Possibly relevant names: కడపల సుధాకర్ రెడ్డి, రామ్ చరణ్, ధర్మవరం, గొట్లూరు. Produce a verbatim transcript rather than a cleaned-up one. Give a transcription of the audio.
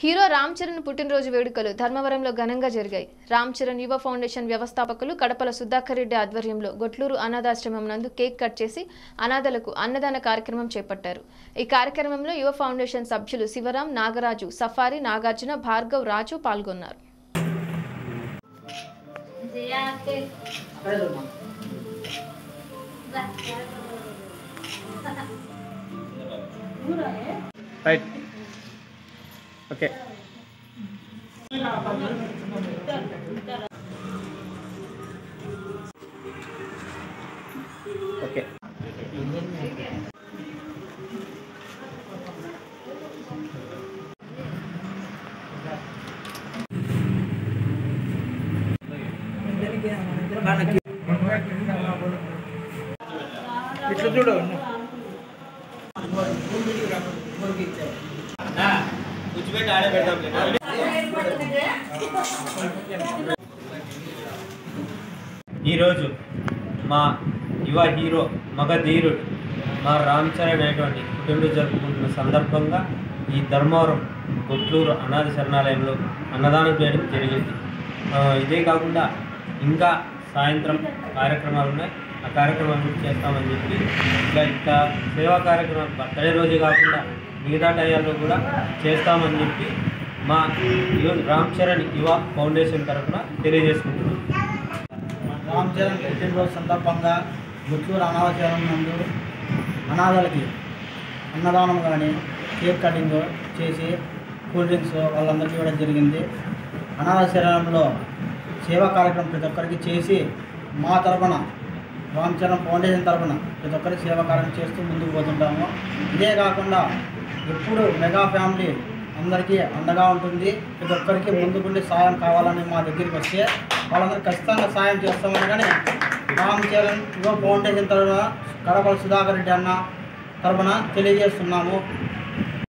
Hero రామ్ చరణ్ పుట్టినరోజు వేడుకలు ధర్మవరంలో ఘనంగా జరిగాయి. రామ్ చరణ్ యువ ఫౌండేషన్ వ్యవస్థాపకులు కడపల సుధాకర్ రెడ్డి ఆధ్వర్యంలో గొట్లూరు అనాథాశ్రమం నందు కేక్ కట్ చేసి అనాథలకు అన్నదాన కార్యక్రమం చేపట్టారు. ఈ కార్యక్రమంలో యువ ఫౌండేషన్ సభ్యులు శివరాం, నాగరాజు, సఫారీ, నాగార్జున, భార్గవ్, రాజు పాల్గొన్నారు. Right. Okay. Okay. इतना जोड़ो ना ना कुछ भी डाले बैठा हूँ लेकिन ये रोज़ माँ युवा हीरो मगधीर माँ राम चरण ऐटोनी उनके जरूर संदर्भ पंगा ये धर्मवरम गोट्लूर अनाथ शरणालय में लोग अन्नदान पेड़ जरिए इधे काकुंडा इनका सायंत्रम कार्यक्रम आलूने आ कार्यक्रम चस्तामनि इंका इंका सेवा कार्यक्रम बर्थडे रोजे काकुंडा मिगता टाइम में चस्तामनि मा राम चरण युवा फाउंडेशन तरफुन तेलियजेसुकुंटुन्नानु. राम चरण पुट्टिन रोजु संदर्भंगा गोट्लूर अनाथाश्रमं నందు అనాథలకి అన్నదానం గాని కేక్ కటింగ్ చేసి కూల్ డ్రింక్స్ వాళ్ళందరికీ ఇవ్వడం జరిగింది. అనాథాశ్రమంలో సేవా కార్యక్రమం ప్రతి ఒక్కరికి చేసి మా తరపున రామ్ చరణ్ ఫౌండేషన్ తరపున ప్రతి ఒక్కరికి సేవా కార్యం చేస్తూ ముందుకు పోతుంటాము. ఇదే కాకుండా ఎప్పుడు మెగా ఫ్యామిలీ అందరికీ అండగా ఉంటుంది. ప్రతి ఒక్కరికి ముందుకుండి సాయం కావాలని మా దగ్గరికి వస్తే వాళ్ళందరూ ఖచ్చితంగా సాయం చేస్తామని కానీ రామ్ చరణ్ యువ ఫౌండేషన్ తరపున కడపల సుధాకర్ రెడ్డి అన్న తరపున తెలియజేస్తున్నాము.